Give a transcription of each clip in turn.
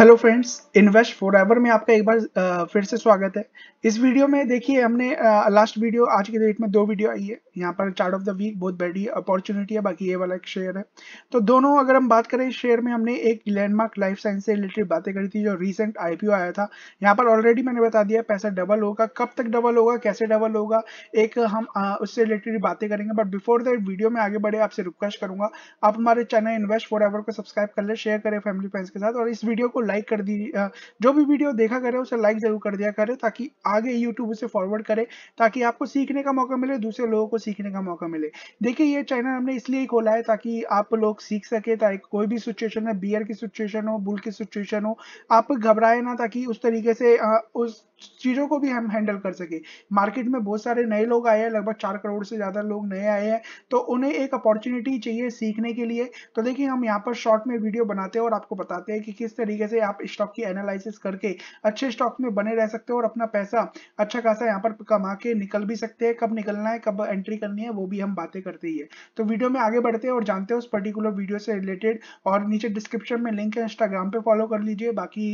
Hello friends, invest forever में आपका एक बार फिर से स्वागत है। इस वीडियो में देखिए हमने लास्ट वीडियो, आज की डेट में दो वीडियो आई है। यहाँ पर चार्ट ऑफ द वीक बहुत बड़ी अपॉर्चुनिटी है, बाकी ये वाला एक शेयर है। तो दोनों अगर हम बात करें, इस शेयर में हमने एक ग्लेनमार्क लाइफ साइंस से रिलेटेड बातें करी थी, जो रिसेंट IPO आया था। यहाँ पर ऑलरेडी मैंने बता दिया पैसा डबल होगा, कब तक डबल होगा, कैसे डबल होगा, एक हम उससे रिलेटेड बातें करेंगे। बट बिफोर दैट वीडियो में आगे बढ़े, आपसे रिक्वेस्ट करूंगा आप हमारे चैनल इन्वेस्ट फॉर एवर को सब्सक्राइब कर ले, शेयर करें फैमिली फ्रेंड्स के साथ, और इस वीडियो को लाइक कर दीजिए। जो भी वीडियो देखा करे उसे लाइक जरूर कर दिया करे, ताकि आगे YouTube उसे फॉरवर्ड करे, ताकि आपको सीखने का मौका मिले, दूसरे लोगों को सीखने का मौका मिले। देखिए ये चैनल हमने इसलिए खोला है ताकि आप लोग सीख सके, ताकि कोई भी सिचुएशन है, बियर की सिचुएशन हो, बुल की सिचुएशन हो, आप घबराए ना, ताकि उस तरीके से उस चीज़ों को भी हम हैंडल कर सके। मार्केट में बहुत सारे नए लोग आए हैं, लगभग 4 करोड़ से ज़्यादा लोग नए आए हैं, तो उन्हें एक अपॉर्चुनिटी चाहिए सीखने के लिए। तो देखिए हम यहाँ पर शॉर्ट में वीडियो बनाते हैं और आपको बताते हैं कि किस तरीके से आप स्टॉक की एनालिसिस करके अच्छे स्टॉक में बने रह सकते हो और अपना पैसा अच्छा खासा यहाँ पर कमा के निकल भी सकते हैं। कब निकलना है, कब एंट्री करनी है, वो भी हम बातें करते ही है। तो वीडियो में आगे बढ़ते हैं और जानते हैं उस पर्टिकुलर वीडियो से रिलेटेड। और नीचे डिस्क्रिप्शन में लिंक है, इंस्टाग्राम पर फॉलो कर लीजिए। बाकी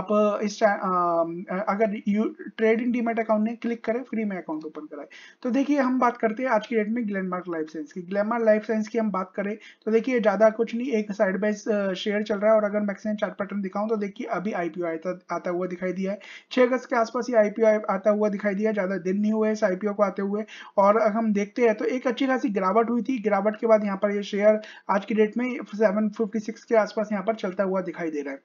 आप इस अगर ट्रेडिंग डीमैट अकाउंट ने क्लिक करें, फ्री में अकाउंट ओपन कराएं। तो देखिए हम बात करते हैं आज की डेट में ग्लेनमार्क लाइफ साइंस की। ग्लेनमार्क लाइफ साइंस की हम बात करें तो देखिए ज्यादा कुछ नहीं, एक साइड बाय शेयर चल रहा है। और अगर मैक्सिमम चार्ट पैटर्न दिखाऊं तो देखिए अभी IPO आता हुआ दिखाई दिया है, 6 अगस्त के आसपास ये IPO आता हुआ दिखाई दिया। ज्यादा दिन नहीं हुए इस IPO को आते हुए। और अगर हम देखते हैं तो एक अच्छी खासी गिरावट हुई थी, गिरावट के बाद यहाँ पर यह शेयर आज की डेट में 756 के आसपास यहाँ पर चलता हुआ दिखाई दे रहा है।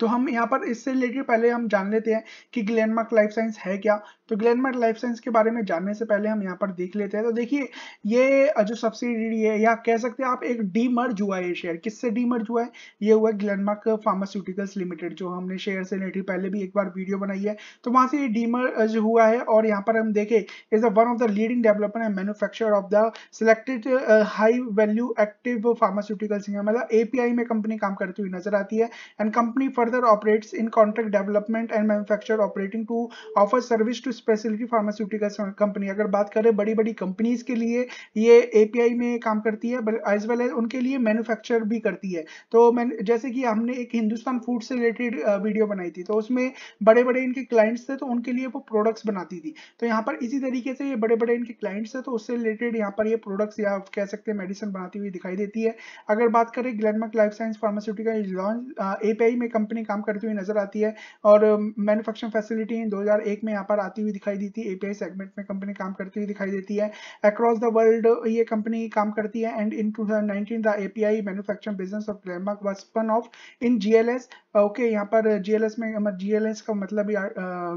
तो हम यहाँ पर इससे रिलेटेड पहले हम जान लेते हैं कि ग्लेनमार्क लाइफ साइंस है क्या। तो ग्लेनमार्क लाइफ साइंस के बारे में जानने से पहले हम यहाँ पर देख लेते हैं। तो देखिए ये जो सब्सिडियरी है, या कह सकते हैं आप, एक डीमर्ज हुआ है। ये शेयर किससे डीमर्ज हुआ है? ये हुआ ग्लेनमार्क फार्मास्यूटिकल्स लिमिटेड, जो हमने शेयर से रिलेटेड पहले भी एक बार वीडियो बनाई है। तो वहाँ से ये डीमर्ज हुआ है। और यहाँ पर हम देखें, is a one of the leading developer and manufacturer of the selected high value active pharmaceuticals, मतलब API में कंपनी काम करती हुई नजर आती है। And company further operates in contract development and manufacture operating to offer service to specialty pharmaceuticals company। अगर बात करें बड़ी-बड़ी कंपनीज के लिए ये API में काम करती है, as well as उनके लिए मैन्युफैक्चर भी करती है। तो मैंने जैसे कि हमने एक हिंदुस्तान फूड से रिलेटेड वीडियो बनाई थी, तो उसमें बड़े-बड़े इनके क्लाइंट्स थे, तो उनके लिए वो प्रोडक्ट्स बनाती थी। तो यहाँ पर इसी तरीके से ये बड़े-बड़े इनके क्लाइंट्स है, तो उससे रिलेटेड यहाँ पर ये प्रोडक्ट्स या कह सकते हैं मेडिसिन बनाती हुई दिखाई देती है। अगर बात करें Glenmark life science pharmaceuticals launch API में कंपनी काम करती हुई नजर आती है। और मैन्युफैक्चरिंग फैसिलिटी 2001 में यहाँ पर आती हुई दिखाई दी थी। API सेगमेंट में कंपनी काम करती हुई दिखाई देती है। अक्रॉस द वर्ल्ड ये कंपनी काम करती है। And in 2019 the API manufacturing business of Glenmark was spun off in GLS। Okay, यहाँ पर GLS में, GLS का मतलब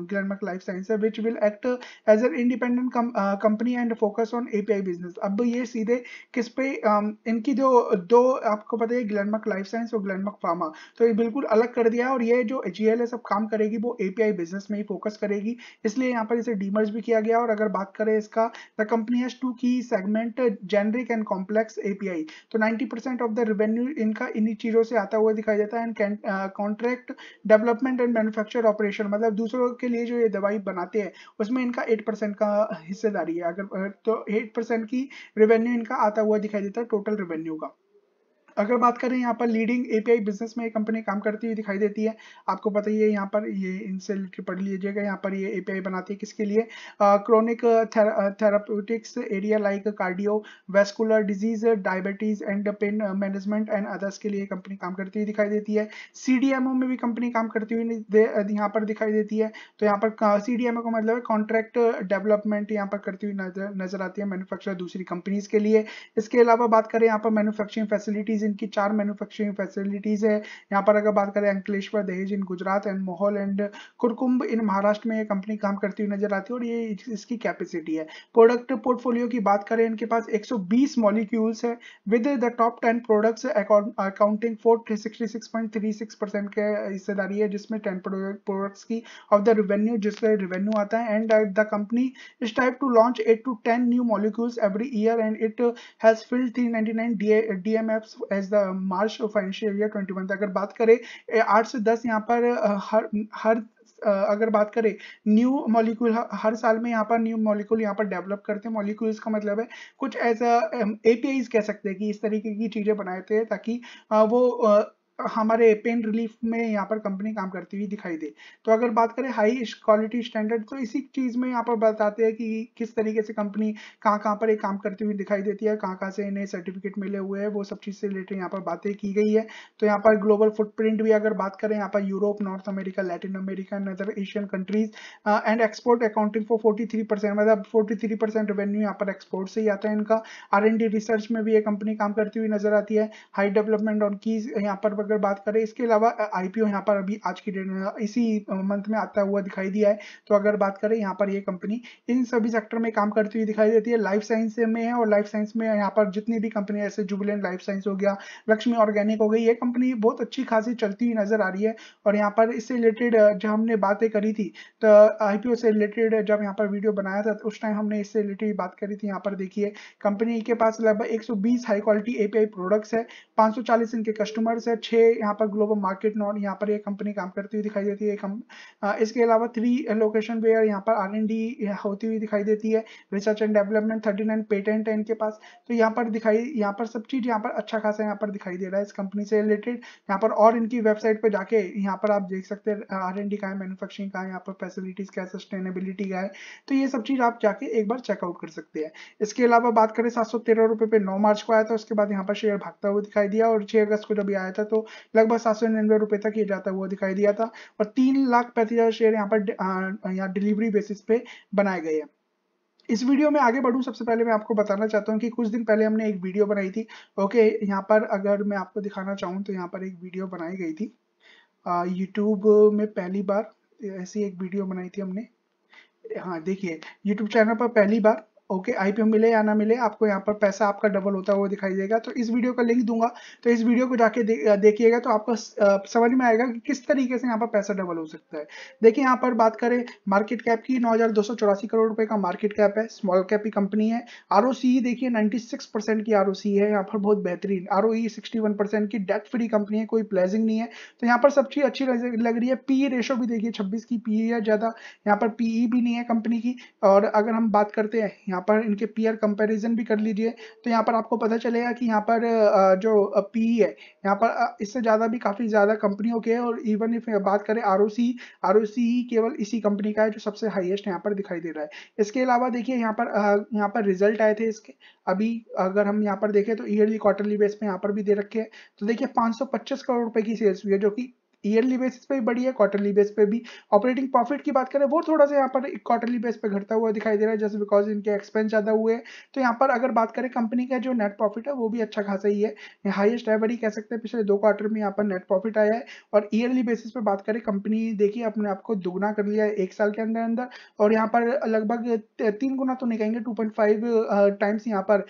ग्लेनमार्क लाइफ साइंस है, which will act as an independent company and focus on API business. अब ये सीधे किस पे, इनकी जो दो आपको पता है ग्लेनमार्क लाइफ साइंस और ग्लेनमार्क फार्मा, तो ये बिल्कुल अलग कर दिया। और ये जो GLS अब काम करेगी वो API बिजनेस में ही फोकस करेगी, इसलिए यहाँ पर इसे डीमर्ज भी किया गया। और अगर बात करें इसका, the company has two key segment, generic and complex API। तो 90% ऑफ द रेवेन्यू इनका इन्हीं चीजों से आता हुआ दिखाई देता है। And contract development and manufacture operation, मतलब दूसरों के लिए जो ये दवाई बनाते हैं उसमें इनका 8% का हिस्सेदारी है। अगर तो 8% की रेवेन्यू इनका आता हुआ दिखाई देता है टोटल रेवेन्यू का। अगर बात करें यहाँ पर लीडिंग API बिजनेस में कंपनी काम करती हुई दिखाई देती है। आपको पता ही है, यहाँ पर ये इनसे पढ़ लीजिएगा। यहाँ पर ये API बनाती है किसके लिए? Chronic therapeutics area like cardiovascular disease, diabetes and pain management and others के लिए कंपनी काम करती हुई दिखाई देती है। CDMO में भी कंपनी काम करती हुई यहाँ पर दिखाई देती है। तो यहाँ पर CDMO का मतलब कॉन्ट्रैक्ट डेवलपमेंट यहाँ पर करती हुई नजर आती है मैन्युफैक्चर दूसरी कंपनीज के लिए। इसके अलावा बात करें यहाँ पर मैन्युफैक्चरिंग फैसिलिटीज, इनकी 4 मैन्युफैक्चरिंग फैसिलिटीज है। यहाँ पर अगर बात करें Ankleshwar, Dahej in Gujarat and Mohol and Kurkumbh in Maharashtra में ये कंपनी काम करती हुई नजर आती है। और ये इसकी कैपेसिटी है। प्रोडक्ट पोर्टफोलियो की बात करें, इनके पास 120 मॉलिक्यूल्स है with the top 10 products accounting for 66.36% के हिस्सेदारी है, जिसमें 10 प्रोडक्ट्स की ऑफ द रेवेन्यू, जिससे रेवेन्यू आता है। And the company is type to launch 8 to 10 new molecules every year and it has filed 399 DMFs as the March financial year 2021। अगर बात करें 8 से 10 यहाँ पर अगर बात करें न्यू मॉलिक्यूल हर साल में यहाँ पर न्यू मॉलिक्यूल यहाँ पर डेवलप करते हैं। मॉलिक्यूल्स का मतलब है कुछ ऐसा APIs कह सकते हैं कि इस तरीके की चीजें बनाते हैं ताकि वो हमारे पेन रिलीफ में यहाँ पर कंपनी काम करती हुई दिखाई दे। तो अगर बात करें हाई क्वालिटी स्टैंडर्ड, तो इसी चीज़ में यहाँ पर बताते हैं कि किस तरीके से कंपनी कहाँ पर एक काम करती हुई दिखाई देती है, कहाँ से इन्हें सर्टिफिकेट मिले हुए हैं, वो सब चीज़ से रिलेटेड यहाँ पर बातें की गई है। तो यहाँ पर ग्लोबल फुटप्रिंट भी अगर बात करें, यहाँ पर Europe, North America, Latin America, other Asian countries and export accounting for 43%, मतलब 43% रेवेन्यू यहाँ पर एक्सपोर्ट से ही आता है इनका। R&D रिसर्च में भी ये कंपनी काम करती हुई नजर आती है। हाई डेवलपमेंट ऑन कीज यहाँ पर अगर बात करें, इसके अलावा IPO यहाँ पर अभी आज की डेट में इसी मंथ में आता हुआ दिखाई दिया है। तो अगर बात करें यहाँ पर ये कंपनी इन सभी सेक्टर में काम करती हुई दिखाई देती है। लाइफ साइंस में है, और लाइफ साइंस में यहाँ पर जितनी भी कंपनी जैसे जुबिलेंट लाइफ साइंस हो गया, लक्ष्मी ऑर्गेनिक हो गई, ये कंपनी बहुत अच्छी खासी चलती हुई नजर आ रही है। और यहाँ पर इससे रिलेटेड जब हमने बातें करी थी, तो IPO से रिलेटेड जब यहाँ पर वीडियो बनाया था, तो उस टाइम हमने इससे रिलेटेड बात करी थी। यहाँ पर देखिए कंपनी के पास लगभग 120 हाई क्वालिटी API प्रोडक्ट्स है, 540 इनके कस्टमर्स है, 6 यहाँ पर ग्लोबल मार्केट नॉट यहाँ पर ये कंपनी काम करती हुई दिखाई देती है। इसके अलावा 3 लोकेशन पे यहाँ पर R&D होती हुई दिखाई देती है, रिसर्च एंड डेवलपमेंट, 39 पेटेंट है इनके पास। तो यहाँ पर सब चीज़ यहाँ पर अच्छा खासा यहाँ पर दिखाई दे रहा है इस कंपनी से रिलेटेड यहाँ पर। और इनकी वेबसाइट पर जाके यहाँ पर आप देख सकते हैं R&D का है, मैन्युफैक्चरिंग का है, यहाँ पर फैसिलिटीज का है, सस्टेनेबिलिटी का है। तो ये सब चीज़ आप जाके एक बार चेकआउट कर सकते हैं। इसके अलावा बात करें 713 रुपये पे 9 मार्च को आया था, उसके बाद यहाँ पर शेयर भागता हुआ दिखाई दिया, और 6 अगस्त को जब आया था तो लगभग 799 रुपये तक ये जाता हुआ दिखाई दिया था। और 3,35,000 शेयर यहाँ पर डिलीवरी बेसिस पे बनाए गए हैं। इस वीडियो में आगे बढ़ूँ, सबसे पहले मैं आपको बताना चाहता हूँ कि कुछ दिन पहले हमने एक वीडियो बनाई थी। ओके, यहाँ पर अगर मैं आपको दिखाना चाहूँ तो यहाँ पर एक वीडियो बनाई गई थी यूट्यूब में, पहली बार ऐसी एक वीडियो बनाई थी हमने। हाँ देखिए, यूट्यूब चैनल पर पहली बार ओके IPO मिले या ना मिले, आपको यहाँ पर पैसा आपका डबल होता हुआ दिखाई देगा। तो इस वीडियो का लिंक दूंगा, तो इस वीडियो को जाके देखिएगा, तो आपको समझ में आएगा कि किस तरीके से यहाँ पर पैसा डबल हो सकता है। देखिए यहाँ पर बात करें मार्केट कैप की, 9,284 करोड़ रुपए का मार्केट कैप है, स्मॉल कैप की कंपनी है। ROCE देखिए 96% की ROCE है यहाँ पर, बहुत बेहतरीन। ROE 61% की, डेट फ्री कंपनी है, कोई प्लेजिंग नहीं है। तो यहाँ पर सब चीज़ अच्छी लग रही है। PE रेशो भी देखिए 26 की PE है, ज़्यादा यहाँ पर PE भी नहीं है कंपनी की। और अगर हम बात करते हैं यहाँ पर इनके पीयर कंपैरिजन भी कर लीजिए, तो यहाँ पर आपको पता चलेगा कि यहाँ पर जो PE है यहाँ पर इससे ज़्यादा भी काफ़ी ज़्यादा कंपनियों के। और इवन इफ बात करें ROCE केवल इसी कंपनी का है जो सबसे हाईएस्ट यहाँ पर दिखाई दे रहा है। इसके अलावा देखिए यहाँ पर रिजल्ट आए थे इसके, अभी अगर हम यहाँ पर देखें तो ईयरली क्वार्टरली बेस पे यहाँ पर भी दे रखे हैं। तो देखिए 525 करोड़ रुपये की सेल्स हुई है, जो कि ईयरली बेसिस पे भी बढ़ी है, क्वार्टरली बेस पे भी। ऑपरेटिंग प्रॉफिट की बात करें, वो थोड़ा सा यहाँ पर क्वार्टरली बेस पे घटता हुआ दिखाई दे रहा है, जस्ट बिकॉज इनके एक्सपेंस ज़्यादा हुए हैं। तो यहाँ पर अगर बात करें कंपनी का जो नेट प्रॉफिट है वो भी अच्छा खासा ही है, हाईएस्ट एवर ही कह सकते हैं, पिछले 2 क्वार्टर में यहाँ पर नेट प्रॉफिट आया है। और ईयरली बेसिस पे बात करें, कंपनी देखिए अपने आप को दुगुना कर लिया है 1 साल के अंदर अंदर, और यहाँ पर लगभग 3 गुना तो नहीं कहेंगे, 2.5 टाइम्स यहाँ पर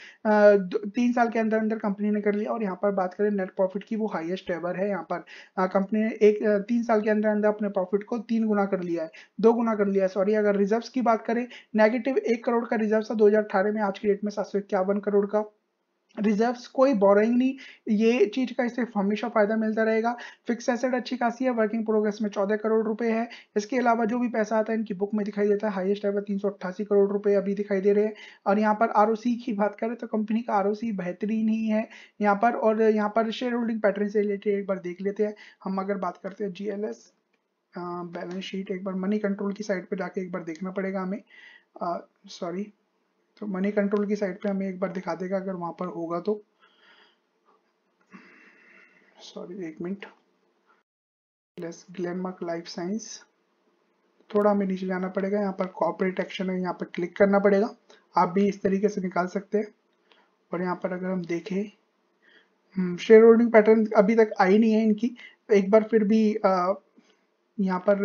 3 साल के अंदर अंदर कंपनी ने कर लिया। और यहाँ पर बात करें नेट प्रॉफिट की, वो हाईएस्ट एवर है। यहाँ पर कंपनी ने 3 साल के अंदर अंदर अपने प्रॉफिट को 3 गुना कर लिया है, 2 गुना कर लिया है सॉरी। अगर रिजर्व्स की बात करें, -1 करोड़ का रिजर्व्स था 2018 में, आज की डेट में 751 करोड़ का रिजर्व्स, कोई बोरिंग नहीं, ये चीज़ का इसे हमेशा फायदा मिलता रहेगा। फिक्स एसेट अच्छी खासी है, वर्किंग प्रोग्रेस में 14 करोड़ रुपए है। इसके अलावा जो भी पैसा आता है इनकी बुक में दिखाई देता है, हाईएस्ट है 388 करोड़ रुपए अभी दिखाई दे रहे हैं। और यहाँ पर ROCE की बात करें तो कंपनी का ROCE बेहतरीन ही है यहाँ पर। और यहाँ पर शेयर होल्डिंग पैटर्न से रिलेटेड एक बार देख लेते हैं हम। अगर बात करते हैं GLS बैलेंस शीट, एक बार मनी कंट्रोल की साइड पर जाके एक बार देखना पड़ेगा हमें, सॉरी तो मनी कंट्रोल की साइड पे हमें एक बार दिखा देगा अगर वहाँ पर होगा तो, sorry 1 minute, Glenmark life science, थोड़ा हमें नीचे जाना पड़ेगा। यहाँ पर कॉर्पोरेट एक्शन है, यहाँ पर क्लिक करना पड़ेगा, आप भी इस तरीके से निकाल सकते हैं। और यहाँ पर अगर हम देखें शेयर होल्डिंग पैटर्न अभी तक आई नहीं है इनकी, एक बार फिर भी यहाँ पर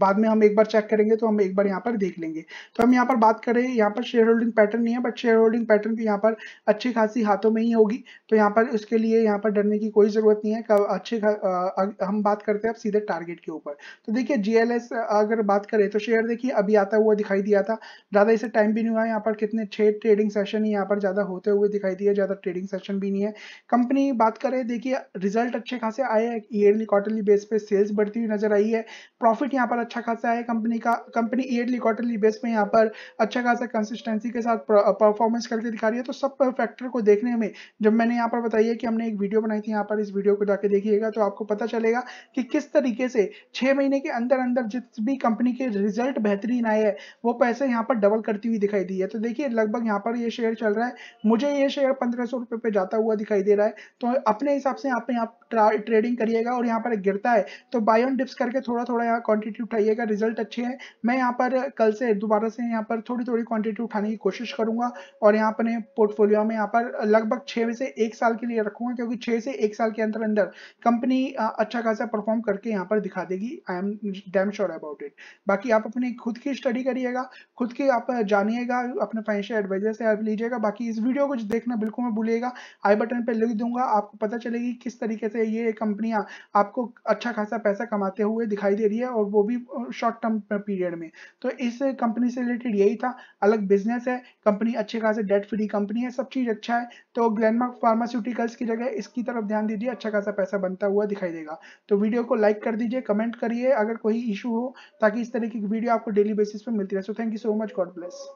बाद में हम एक बार चेक करेंगे तो हम एक बार यहाँ पर देख लेंगे। तो हम यहाँ पर बात करें, यहाँ पर शेयर होल्डिंग पैटर्न नहीं है, बट शेयर होल्डिंग पैटर्न भी यहाँ पर अच्छी खासी हाथों में ही होगी, तो यहाँ पर उसके लिए यहाँ पर डरने की कोई ज़रूरत नहीं है। हम बात करते हैं अब सीधे टारगेट के ऊपर। तो देखिए GLS अगर बात करें तो शेयर देखिए अभी आता हुआ दिखाई दिया था, ज़्यादा इसे टाइम भी नहीं हुआ यहाँ पर, कितने 6 ट्रेडिंग सेशन ही यहाँ पर ज़्यादा होते हुए दिखाई दिए, ज़्यादा ट्रेडिंग सेशन भी नहीं है। कंपनी बात करें देखिए रिजल्ट अच्छे खासे आए हैं, ईयरली क्वार्टरली बेस पे सेल्स बढ़ती हुई नजर आई रही है। प्रॉफिट यहाँ पर अच्छा खासा है कंपनी का। कंपनी ईयरली क्वार्टरली बेस में यहाँ पर अच्छा खासा कंसिस्टेंसी के साथ परफॉर्मेंस करके दिखा रही है। तो सब फैक्टर को देखने में, जब मैंने यहाँ पर बताई है कि हमने एक वीडियो बनाई थी, यहाँ पर इस वीडियो को जाके देखिएगा तो आपको पता चलेगा कि किस तरीके से 6 महीने के अंदर अंदर जिस भी कंपनी के रिजल्ट बेहतरीन आए हैं वो पैसे यहाँ पर डबल करती हुई दिखाई दी है। तो देखिए लगभग यहाँ पर ये शेयर चल रहा है, मुझे ये शेयर 1500 रुपए पे जाता हुआ दिखाई दे रहा है। तो अपने हिसाब से आप ट्रेडिंग करिएगा और यहाँ पर गिरता है तो बाय ऑन डिप्स करके थोड़ा थोड़ा यहाँ क्वांटिटी उठाइएगा। रिजल्ट अच्छे हैं, मैं यहाँ पर कल से दोबारा से यहाँ पर थोड़ी थोड़ी क्वांटिटी उठाने की कोशिश करूंगा और यहाँ अपने पोर्टफोलियो में यहाँ पर लगभग 6 से 1 साल के लिए रखूंगा, क्योंकि 6 से 1 साल के अंदर अंदर कंपनी अच्छा खासा परफॉर्म करके यहाँ पर दिखा देगी। I am damn sure about it. बाकी आप अपनी खुद की स्टडी करिएगा, खुद की आप जानिएगा, अपने फाइनेंशियल एडवाइजर से हेल्प लीजिएगा। बाकी इस वीडियो को देखना बिल्कुल मत भूलिएगा, आई बटन पे लिख दूंगा, आपको पता चलेगी किस तरीके से ये कंपनियां आपको अच्छा खासा पैसा कमाते हुए दिखाई दे रही है और वो भी शॉर्ट टर्म पीरियड में। तो इस कंपनी से रिलेटेड यही था, अलग बिजनेस है, कंपनी अच्छे खासे डेट फ्री कंपनी है, सब चीज अच्छा है। तो ग्लेनमार्क फार्मास्यूटिकल्स की जगह इसकी तरफ ध्यान दीजिए, अच्छा खासा पैसा बनता हुआ दिखाई देगा। तो वीडियो को लाइक कर दीजिए, कमेंट करिए अगर कोई इशू हो, ताकि इस तरीके की वीडियो आपको डेली बेसिस पर मिलती रहे। So thank you so much, God bless.